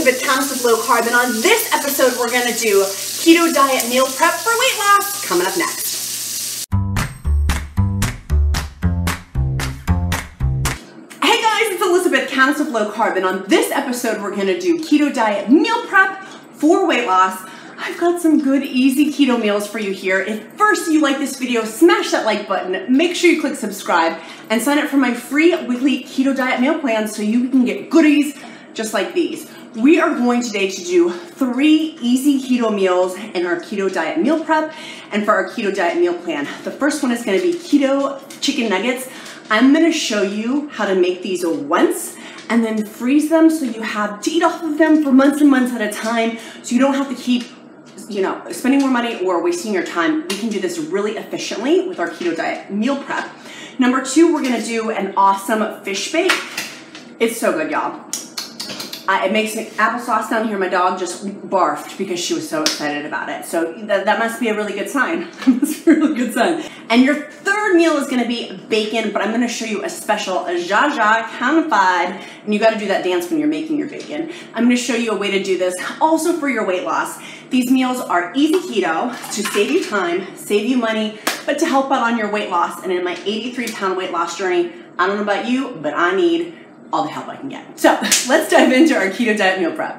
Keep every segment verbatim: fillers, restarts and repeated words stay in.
Elizabeth Thomas of Low Carb, and on this episode we're going to do keto diet meal prep for weight loss, coming up next. Hey guys, it's Elizabeth Thomas of Low Carb, and on this episode we're going to do keto diet meal prep for weight loss. I've got some good, easy keto meals for you here. If first you like this video, smash that like button, make sure you click subscribe, and sign up for my free weekly keto diet meal plan so you can get goodies just like these. We are going today to do three easy keto meals in our keto diet meal prep and for our keto diet meal plan. The first one is gonna be keto chicken nuggets. I'm gonna show you how to make these once and then freeze them so you have to eat off of them for months and months at a time so you don't have to keep you know, spending more money or wasting your time. We can do this really efficiently with our keto diet meal prep. Number two, we're gonna do an awesome fish bake. It's so good, y'all. Uh, it makes me, applesauce down here, my dog just barfed because she was so excited about it. So th that must be a really good sign. That's a really good sign. And your third meal is gonna be bacon, but I'm gonna show you a special zha zha canified, and you gotta do that dance when you're making your bacon. I'm gonna show you a way to do this also for your weight loss. These meals are easy keto to save you time, save you money, but to help out on your weight loss. And in my eighty-three pound weight loss journey, I don't know about you, but I need all the help I can get. So let's dive into our keto diet meal prep.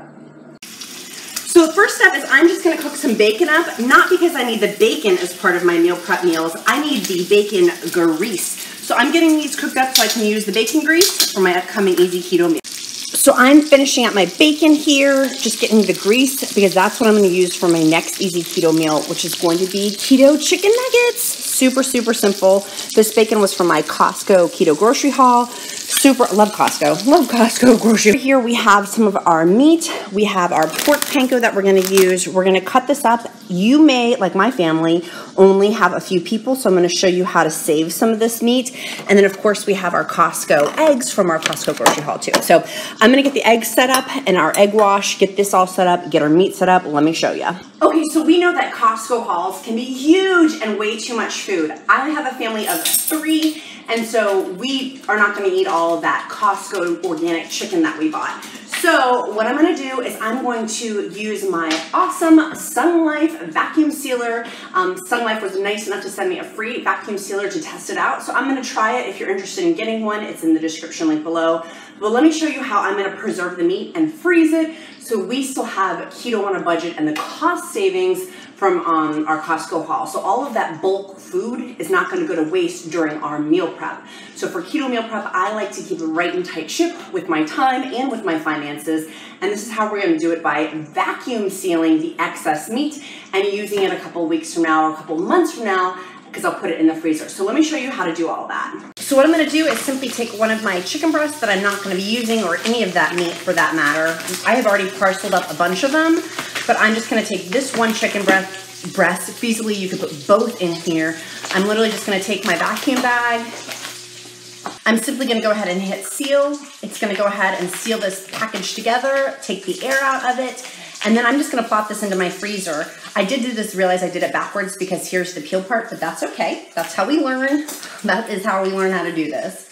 So the first step is I'm just gonna cook some bacon up, not because I need the bacon as part of my meal prep meals, I need the bacon grease. So I'm getting these cooked up so I can use the bacon grease for my upcoming easy keto meal. So I'm finishing up my bacon here, just getting the grease because that's what I'm gonna use for my next easy keto meal, which is going to be keto chicken nuggets. Super, super simple. This bacon was from my Costco keto grocery haul. Super, love Costco, love Costco grocery. Here we have some of our meat. We have our pork panko that we're gonna use. We're gonna cut this up. You may, like my family, only have a few people, so I'm gonna show you how to save some of this meat. And then of course we have our Costco eggs from our Costco grocery haul too. So I'm gonna get the eggs set up and our egg wash, get this all set up, get our meat set up, let me show you. Okay, so we know that Costco hauls can be huge and way too much food. I have a family of three, and so we are not gonna eat all of that Costco organic chicken that we bought. So what I'm gonna do is I'm going to use my awesome Sunlife vacuum sealer. Um, Sunlife was nice enough to send me a free vacuum sealer to test it out. So I'm gonna try it. If you're interested in getting one, it's in the description link below. But let me show you how I'm gonna preserve the meat and freeze it so we still have keto on a budget and the cost savings from um, our Costco haul. So all of that bulk food is not gonna go to waste during our meal prep. So for keto meal prep, I like to keep a right and tight ship with my time and with my finances. And this is how we're gonna do it by vacuum sealing the excess meat and using it a couple weeks from now or a couple months from now because I'll put it in the freezer. So let me show you how to do all that. So what I'm gonna do is simply take one of my chicken breasts that I'm not gonna be using or any of that meat for that matter. I have already parceled up a bunch of them, but I'm just gonna take this one chicken breast, breast. Feasibly, you could put both in here. I'm literally just gonna take my vacuum bag. I'm simply gonna go ahead and hit seal. It's gonna go ahead and seal this package together, take the air out of it, and then I'm just gonna plop this into my freezer. I did do this, realize I did it backwards because here's the peel part, but that's okay. That's how we learn. That is how we learn how to do this.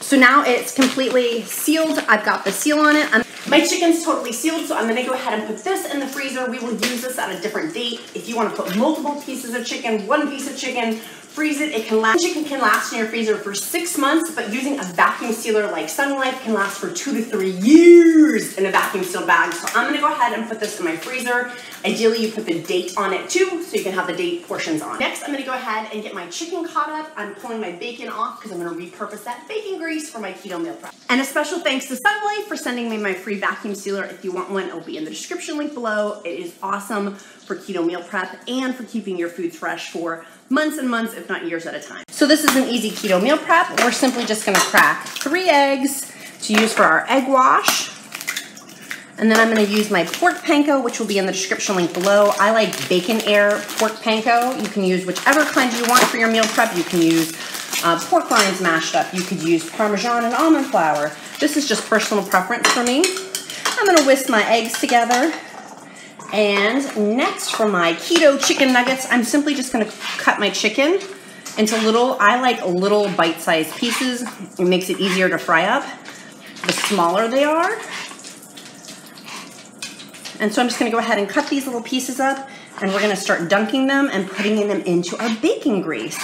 So now it's completely sealed. I've got the seal on it. I'm My chicken's totally sealed, so I'm gonna go ahead and put this in the freezer. We will use this at a different date. If you wanna put multiple pieces of chicken, one piece of chicken, freeze it, it can last. Chicken can last in your freezer for six months, but using a vacuum sealer like Sunlife can last for two to three years in a vacuum sealed bag. So I'm gonna go ahead and put this in my freezer. Ideally, you put the date on it too, so you can have the date portions on. Next, I'm gonna go ahead and get my chicken caught up. I'm pulling my bacon off because I'm gonna repurpose that bacon grease for my keto meal prep. And a special thanks to Sunlife for sending me my free vacuum sealer. If you want one, it'll be in the description link below. It is awesome for keto meal prep and for keeping your food fresh for months and months, if not years at a time. So this is an easy keto meal prep. We're simply just gonna crack three eggs to use for our egg wash. And then I'm gonna use my pork panko, which will be in the description link below. I like bacon air pork panko. You can use whichever kind you want for your meal prep. You can use uh, pork rinds mashed up. You could use Parmesan and almond flour. This is just personal preference for me. I'm gonna whisk my eggs together. And next for my keto chicken nuggets, I'm simply just gonna cut my chicken into little, I like little bite-sized pieces. It makes it easier to fry up, the smaller they are. And so I'm just gonna go ahead and cut these little pieces up, and we're gonna start dunking them and putting them into our baking grease.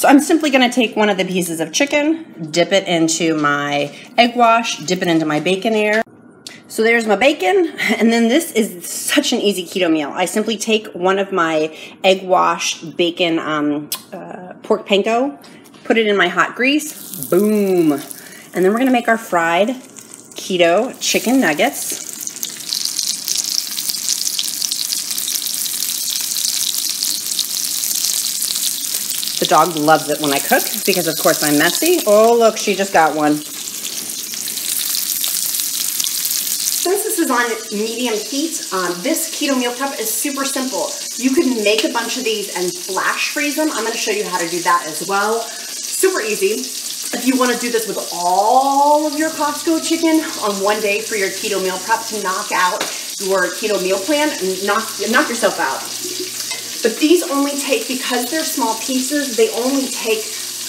So I'm simply gonna take one of the pieces of chicken, dip it into my egg wash, dip it into my Baconair. So there's my bacon, and then this is such an easy keto meal. I simply take one of my egg wash bacon um, uh, pork panko, put it in my hot grease, boom. And then we're gonna make our fried keto chicken nuggets. The dog loves it when I cook because, of course, I'm messy. Oh, look, she just got one. Since this is on medium heat, um, this keto meal prep is super simple. You could make a bunch of these and flash freeze them. I'm going to show you how to do that as well. Super easy. If you want to do this with all of your Costco chicken on one day for your keto meal prep to knock out your keto meal plan, and knock, knock yourself out. But these only take, because they're small pieces, they only take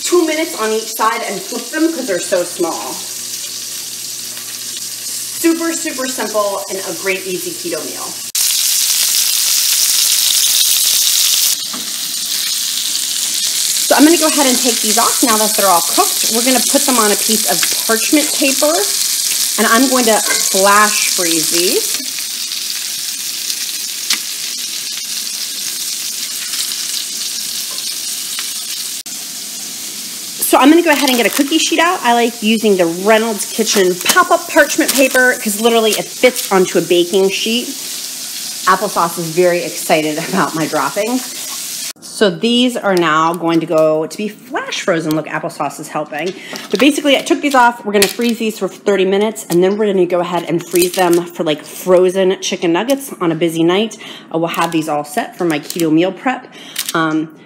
two minutes on each side and flip them because they're so small. Super, super simple and a great, easy keto meal. So I'm going to go ahead and take these off now that they're all cooked. We're going to put them on a piece of parchment paper, and I'm going to flash freeze these. So I'm going to go ahead and get a cookie sheet out. I like using the Reynolds Kitchen pop-up parchment paper because literally it fits onto a baking sheet. Applesauce is very excited about my droppings. So these are now going to go to be flash frozen. Look, applesauce is helping. But basically I took these off. We're going to freeze these for thirty minutes, and then we're going to go ahead and freeze them for like frozen chicken nuggets on a busy night. I will have these all set for my keto meal prep. Um,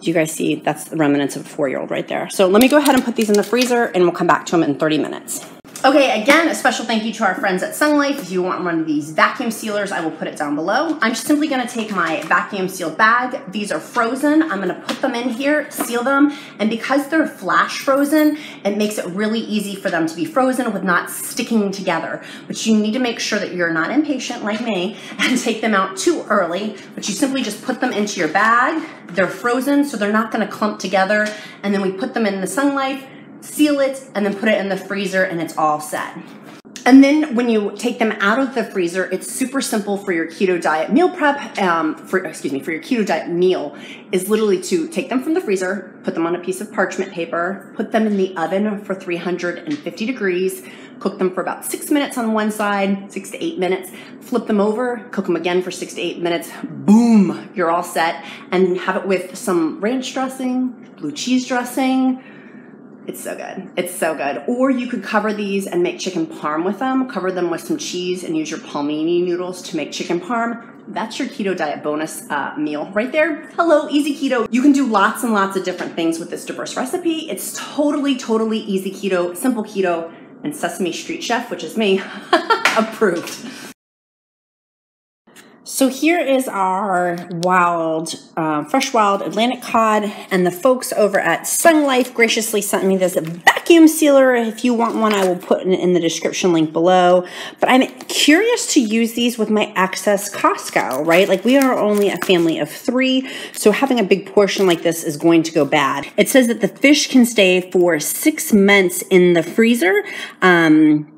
Do you guys see? That's the remnants of a four-year-old right there. So let me go ahead and put these in the freezer, and we'll come back to them in thirty minutes. Okay, again, a special thank you to our friends at Sunlife. If you want one of these vacuum sealers, I will put it down below. I'm simply gonna take my vacuum sealed bag. These are frozen. I'm gonna put them in here, seal them, and because they're flash frozen, it makes it really easy for them to be frozen with not sticking together. But you need to make sure that you're not impatient like me and take them out too early, but you simply just put them into your bag. They're frozen, so they're not gonna clump together, and then we put them in the Sunlife, seal it, and then put it in the freezer, and it's all set. And then when you take them out of the freezer, it's super simple for your keto diet meal prep, um, for, excuse me, for your keto diet meal, is literally to take them from the freezer, put them on a piece of parchment paper, put them in the oven for three hundred fifty degrees, cook them for about six minutes on one side, six to eight minutes, flip them over, cook them again for six to eight minutes, boom, you're all set, and have it with some ranch dressing, blue cheese dressing. It's so good. It's so good. Or you could cover these and make chicken parm with them. Cover them with some cheese and use your palmini noodles to make chicken parm. That's your keto diet bonus uh, meal right there. Hello, easy keto. You can do lots and lots of different things with this diverse recipe. It's totally, totally easy keto, simple keto, and Sesame Street Chef, which is me, approved. So here is our wild, uh, fresh wild Atlantic cod, and the folks over at Sunlife graciously sent me this vacuum sealer. If you want one, I will put it in the description link below. But I'm curious to use these with my excess Costco, right? Like, we are only a family of three, so having a big portion like this is going to go bad. It says that the fish can stay for six months in the freezer. Um...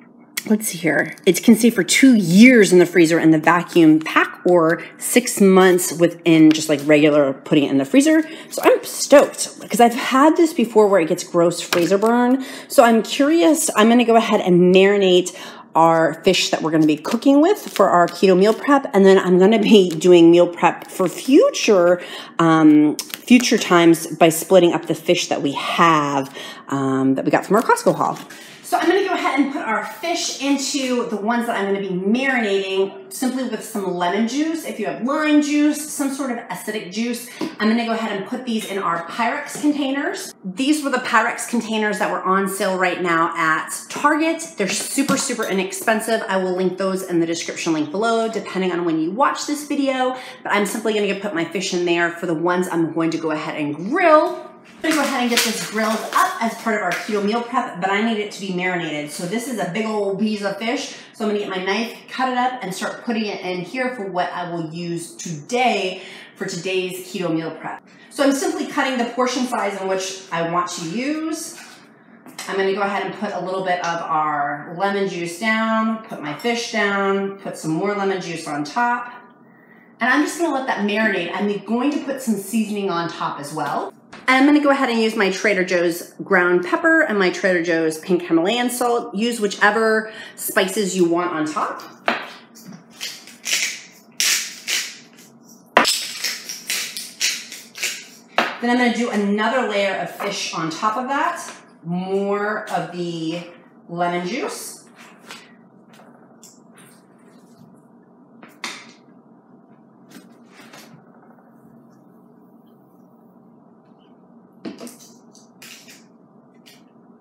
Let's see here. It can stay for two years in the freezer in the vacuum pack, or six months within just like regular putting it in the freezer. So I'm stoked because I've had this before where it gets gross freezer burn. So I'm curious. I'm going to go ahead and marinate our fish that we're going to be cooking with for our keto meal prep, and then I'm going to be doing meal prep for future um, future times by splitting up the fish that we have um, that we got from our Costco haul. So I'm gonna go ahead and put our fish into the ones that I'm gonna be marinating simply with some lemon juice. If you have lime juice, some sort of acidic juice, I'm gonna go ahead and put these in our Pyrex containers. These were the Pyrex containers that were on sale right now at Target. They're super, super inexpensive. I will link those in the description link below, depending on when you watch this video. But I'm simply gonna put my fish in there for the ones I'm going to go ahead and grill. I'm gonna go ahead and get this grilled up as part of our keto meal prep, but I need it to be marinated. So this is a big old piece of fish. So I'm gonna get my knife, cut it up, and start putting it in here for what I will use today for today's keto meal prep. So I'm simply cutting the portion size in which I want to use. I'm gonna go ahead and put a little bit of our lemon juice down, put my fish down, put some more lemon juice on top. And I'm just gonna let that marinate. I'm going to put some seasoning on top as well. And I'm gonna go ahead and use my Trader Joe's ground pepper and my Trader Joe's pink Himalayan salt. Use whichever spices you want on top. Then I'm gonna do another layer of fish on top of that. More of the lemon juice.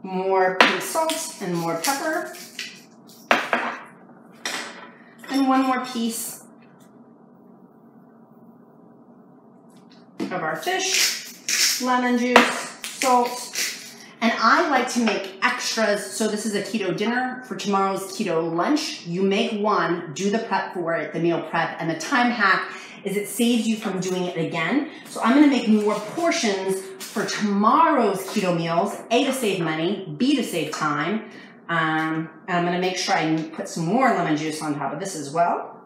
More pink salt and more pepper. And one more piece of our fish, lemon juice, salt. And I like to make extras, so this is a keto dinner for tomorrow's keto lunch. You make one, do the prep for it, the meal prep, and the time hack is it saves you from doing it again. So I'm gonna make more portions for tomorrow's keto meals, A, to save money, B, to save time. Um, and I'm gonna make sure I put some more lemon juice on top of this as well.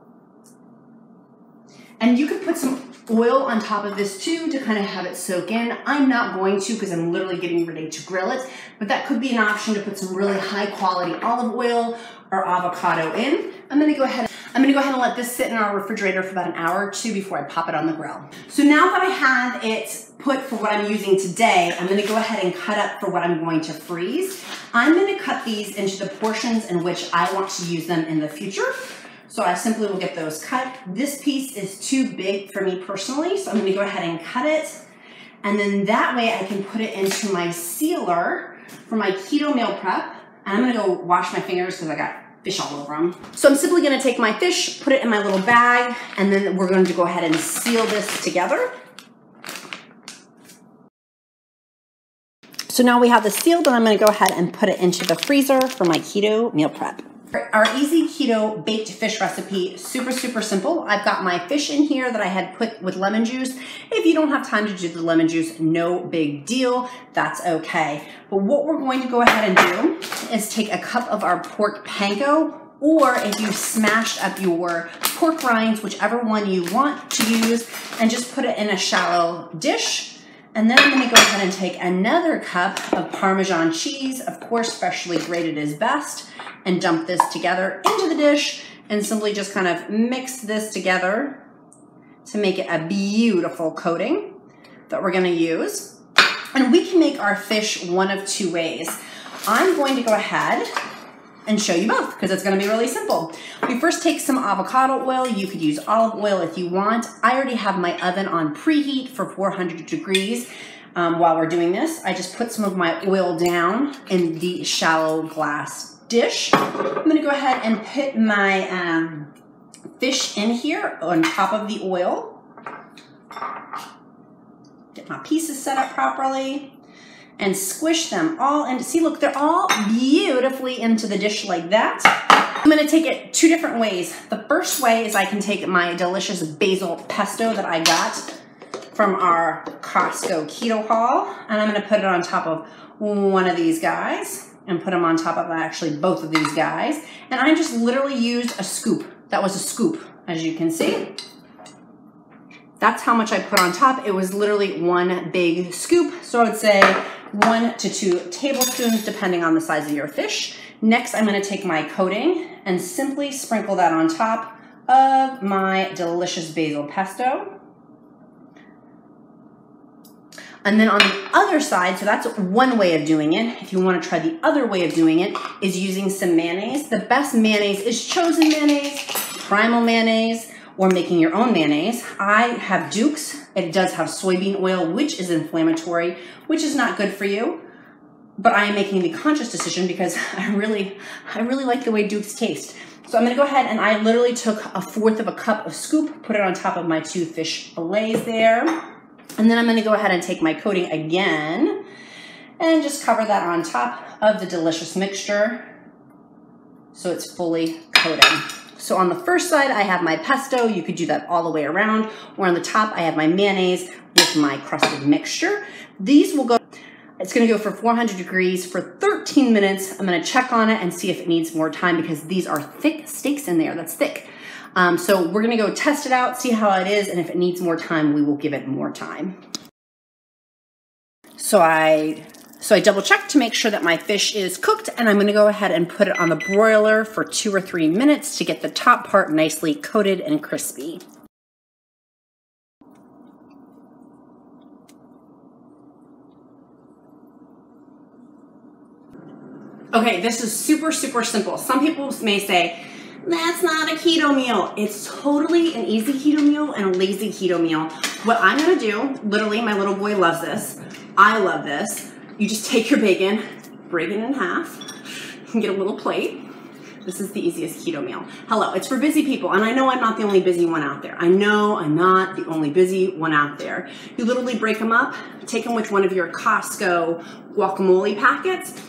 And you could put some oil on top of this too to kind of have it soak in. I'm not going to because I'm literally getting ready to grill it, but that could be an option to put some really high quality olive oil or avocado in. I'm gonna go ahead I'm gonna go ahead and let this sit in our refrigerator for about an hour or two before I pop it on the grill. So now that I have it put for what I'm using today, I'm gonna go ahead and cut up for what I'm going to freeze. I'm gonna cut these into the portions in which I want to use them in the future. So I simply will get those cut. This piece is too big for me personally, so I'm gonna go ahead and cut it. And then that way I can put it into my sealer for my keto meal prep. And I'm gonna go wash my fingers because I got fish all over them. So I'm simply gonna take my fish, put it in my little bag, and then we're going to go ahead and seal this together. So now we have this sealed, and I'm gonna go ahead and put it into the freezer for my keto meal prep. Our easy keto baked fish recipe, super, super simple. I've got my fish in here that I had put with lemon juice. If you don't have time to do the lemon juice, no big deal, that's okay. But what we're going to go ahead and do is take a cup of our pork panko, or if you smashed up your pork rinds, whichever one you want to use, and just put it in a shallow dish. And then I'm gonna go ahead and take another cup of Parmesan cheese, of course, freshly grated is best, and dump this together into the dish and simply just kind of mix this together to make it a beautiful coating that we're gonna use. And we can make our fish one of two ways. I'm going to go ahead and show you both because it's gonna be really simple. We first take some avocado oil. You could use olive oil if you want. I already have my oven on preheat for four hundred degrees um, while we're doing this. I just put some of my oil down in the shallow glass dish. I'm gonna go ahead and put my um, fish in here on top of the oil. Get my pieces set up properly. And squish them all in. See, look, they're all beautifully into the dish like that. I'm gonna take it two different ways. The first way is I can take my delicious basil pesto that I got from our Costco keto haul, and I'm gonna put it on top of one of these guys and put them on top of actually both of these guys. And I just literally used a scoop. That was a scoop, as you can see. That's how much I put on top. It was literally one big scoop. So I would say one to two tablespoons, depending on the size of your fish. Next, I'm gonna take my coating and simply sprinkle that on top of my delicious basil pesto. And then on the other side, so that's one way of doing it. If you want to try the other way of doing it, is using some mayonnaise. The best mayonnaise is chosen mayonnaise, primal mayonnaise, or making your own mayonnaise. I have Duke's. It does have soybean oil, which is inflammatory, which is not good for you. But I am making the conscious decision because I really, I really like the way Duke's taste. So I'm gonna go ahead and I literally took a fourth of a cup of scoop, put it on top of my two fish fillets there. And then I'm gonna go ahead and take my coating again and just cover that on top of the delicious mixture so it's fully coated. So on the first side, I have my pesto. You could do that all the way around. Or on the top, I have my mayonnaise with my crusted mixture. These will go, it's gonna go for four hundred degrees for thirteen minutes. I'm gonna check on it and see if it needs more time because these are thick steaks in there, that's thick. Um, so we're gonna go test it out, see how it is, and if it needs more time, we will give it more time. So I, so I double checked to make sure that my fish is cooked, and I'm gonna go ahead and put it on the broiler for two or three minutes to get the top part nicely coated and crispy. Okay, this is super, super simple. Some people may say, that's not a keto meal. It's totally an easy keto meal and a lazy keto meal. What I'm gonna do, literally, my little boy loves this. I love this. You just take your bacon, break it in half, and get a little plate. This is the easiest keto meal. Hello, it's for busy people, and I know I'm not the only busy one out there. I know I'm not the only busy one out there. You literally break them up, take them with one of your Costco guacamole packets,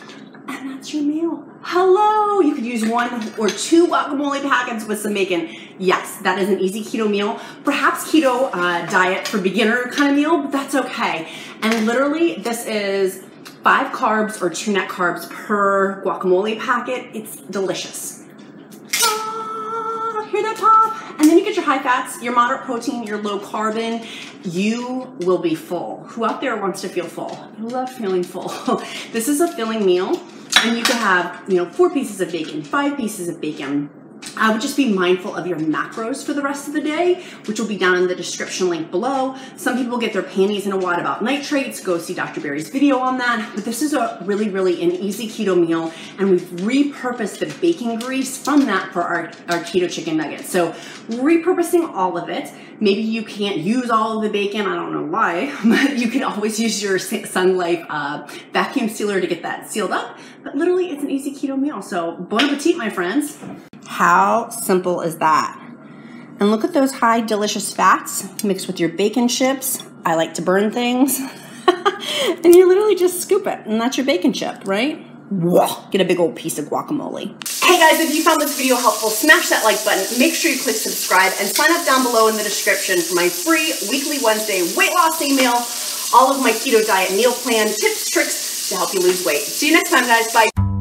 and that's your meal. Hello! You could use one or two guacamole packets with some bacon. Yes, that is an easy keto meal. Perhaps keto uh, diet for beginner kind of meal, but that's okay. And literally, this is five carbs or two net carbs per guacamole packet. It's delicious. Ah, hear that pop? And then you get your high fats, your moderate protein, your low carbon. You will be full. Who out there wants to feel full? I love feeling full. This is a filling meal. And you could have, you know, four pieces of bacon, five pieces of bacon. I would just be mindful of your macros for the rest of the day, which will be down in the description link below. Some people get their panties in a wad about nitrates. Go see Doctor Barry's video on that. But this is a really, really an easy keto meal. And we've repurposed the bacon grease from that for our, our keto chicken nuggets. So repurposing all of it. Maybe you can't use all of the bacon. I don't know why. But you can always use your Sunlife uh, vacuum sealer to get that sealed up. But literally, it's an easy keto meal. So bon appetit, my friends. How simple is that? And look at those high delicious fats mixed with your bacon chips. I like to burn things. And you literally just scoop it and that's your bacon chip, right? Whoa, get a big old piece of guacamole. Hey guys, if you found this video helpful, smash that like button. Make sure you click subscribe and sign up down below in the description for my free weekly Wednesday weight loss email, all of my keto diet meal plan tips, tricks to help you lose weight. See you next time guys, bye.